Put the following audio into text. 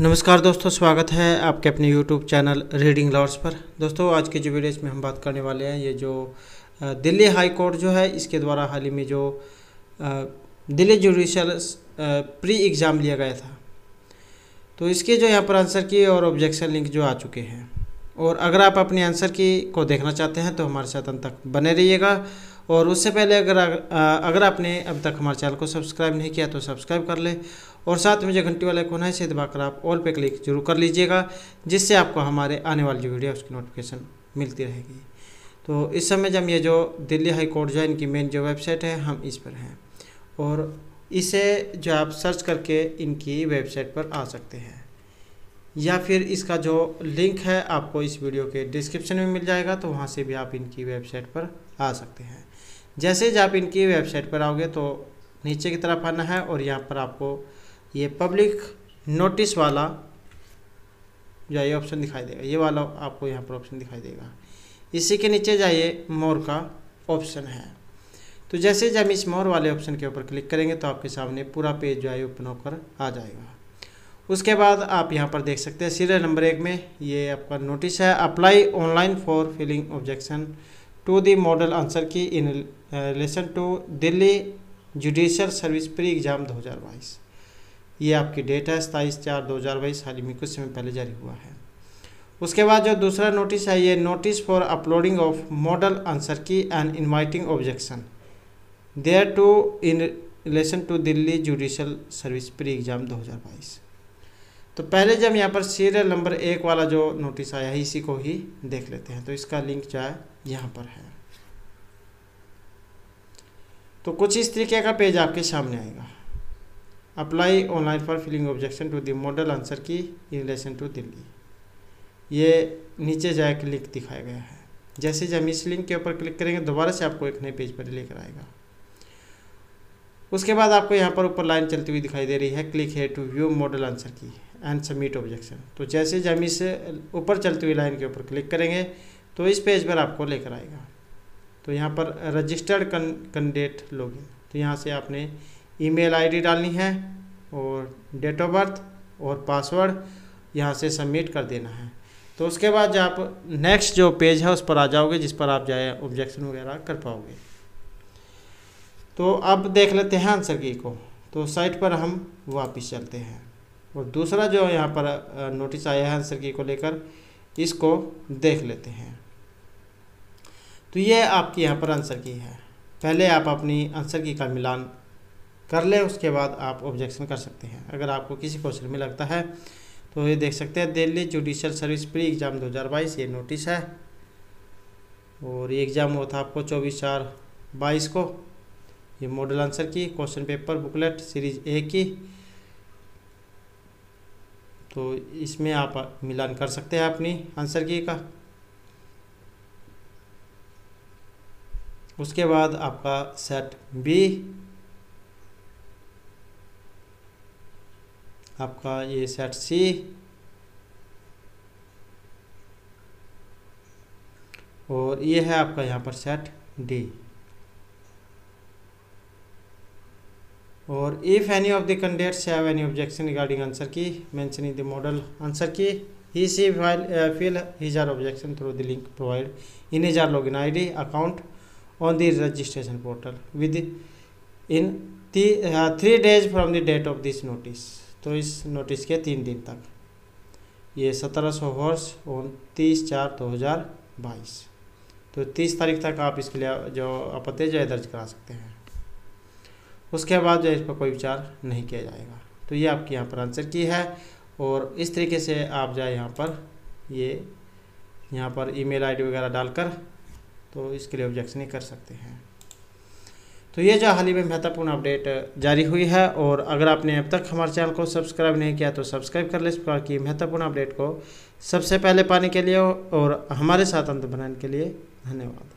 नमस्कार दोस्तों, स्वागत है आपके अपने YouTube चैनल रीडिंग लॉर्ड्स पर। दोस्तों, आज के जो वीडियो इसमें हम बात करने वाले हैं, ये जो दिल्ली हाई कोर्ट जो है इसके द्वारा हाल ही में जो दिल्ली जुडिशल प्री एग्ज़ाम लिया गया था, तो इसके जो यहाँ पर आंसर की और ऑब्जेक्शन लिंक जो आ चुके हैं। और अगर आप अपने आंसर की को देखना चाहते हैं तो हमारे साथ अंत तक बने रहिएगा। और उससे पहले अगर आपने अब तक हमारे चैनल को सब्सक्राइब नहीं किया तो सब्सक्राइब कर ले और साथ में जो घंटी वाला आइकॉन है इसे दबाकर आप ऑल पे क्लिक जरूर कर लीजिएगा, जिससे आपको हमारे आने वाली जो वीडियो उसकी नोटिफिकेशन मिलती रहेगी। तो इस समय जब ये जो दिल्ली हाई कोर्ट जो है इनकी मेन जो वेबसाइट है, हम इस पर हैं और इसे जो आप सर्च करके इनकी वेबसाइट पर आ सकते हैं, या फिर इसका जो लिंक है आपको इस वीडियो के डिस्क्रिप्शन में मिल जाएगा, तो वहाँ से भी आप इनकी वेबसाइट पर आ सकते हैं। जैसे ही आप इनकी वेबसाइट पर आओगे तो नीचे की तरफ आना है और यहाँ पर आपको ये पब्लिक नोटिस वाला ये ऑप्शन दिखाई देगा, ये वाला आपको यहाँ पर ऑप्शन दिखाई देगा। इसी के नीचे जाइए मोर का ऑप्शन है, तो जैसे ही हम इस मोर वाले ऑप्शन के ऊपर क्लिक करेंगे तो आपके सामने पूरा पेज जो है ओपन होकर आ जाएगा। उसके बाद आप यहाँ पर देख सकते हैं सीरियल नंबर 1 में ये आपका नोटिस है, apply online for filling objection to the model answer key in relation to Delhi judicial service pre exam 2022। ये आपकी डेट है 27/4/2022, हाल ही में कुछ समय पहले जारी हुआ है। उसके बाद जो दूसरा नोटिस है, ये notice for uploading of model answer key and inviting objection there to in relation to Delhi judicial service pre exam 2022। तो पहले जब यहाँ पर सीरियल नंबर 1 वाला जो नोटिस आया है इसी को ही देख लेते हैं, तो इसका लिंक जो है यहाँ पर है। तो कुछ इस तरीके का पेज आपके सामने आएगा, apply online for filling objection to the model answer key in relation to Delhi. ये नीचे जाकर लिंक दिखाया गया है, जैसे जब इस लिंक के ऊपर क्लिक करेंगे दोबारा से आपको एक नए पेज पर लेकर आएगा। उसके बाद आपको यहाँ पर ऊपर लाइन चलती हुई दिखाई दे रही है, click here to view model answer key and submit objection. तो जैसे जब इस ऊपर चलती हुई लाइन के ऊपर क्लिक करेंगे तो इस पेज पर आपको लेकर आएगा। तो यहाँ पर रजिस्टर्ड कैंडिडेट लॉगिन, तो यहाँ से आपने ईमेल आईडी डालनी है और डेट ऑफ बर्थ और पासवर्ड यहाँ से सबमिट कर देना है। तो उसके बाद जो आप नेक्स्ट जो पेज है उस पर आ जाओगे, जिस पर आप जाए ऑब्जेक्शन वगैरह कर पाओगे। तो अब देख लेते हैं आंसर की को, तो साइट पर हम वापस चलते हैं और दूसरा जो यहाँ पर नोटिस आया है आंसर की को लेकर इसको देख लेते हैं। तो ये आपकी यहाँ पर आंसर की है, पहले आप अपनी आंसर की का मिलान कर लें, उसके बाद आप ऑब्जेक्शन कर सकते हैं अगर आपको किसी क्वेश्चन में लगता है। तो ये देख सकते हैं Delhi judicial service pre exam 2022 ये नोटिस है, और ये एग्ज़ाम हुआ था आपको 24/4/22 को। ये model answer key question paper booklet series A की, तो इसमें आप मिलान कर सकते हैं अपनी आंसर की का। उसके बाद आपका सेट बी आपका, ये सेट सी और ये है आपका यहाँ पर सेट डी। और if any of the candidates have any objection regarding answer key mentioning the model answer key he she fill his are objection through the link provide in his are login ID account on the registration portal within 3 days from the date of this notice. तो इस notice के 3 दिन तक, ये 1700 hours on 30/4/2022, तो 30 तारीख तक आप इसके लिए जो आपत्ति जो है दर्ज करा सकते हैं। उसके बाद जो इस पर कोई विचार नहीं किया जाएगा। तो ये आपकी यहाँ पर आंसर की है, और इस तरीके से आप जाए यहाँ पर ये यहाँ पर ईमेल आईडी वगैरह डालकर तो इसके लिए ऑब्जेक्शन नहीं कर सकते हैं। तो ये जो हाल ही में महत्वपूर्ण अपडेट जारी हुई है, और अगर आपने अब तक हमारे चैनल को सब्सक्राइब नहीं किया तो सब्सक्राइब कर लें इस प्रकार की महत्वपूर्ण अपडेट को सबसे पहले पाने के लिए। और हमारे साथ अंत बनाने के लिए धन्यवाद।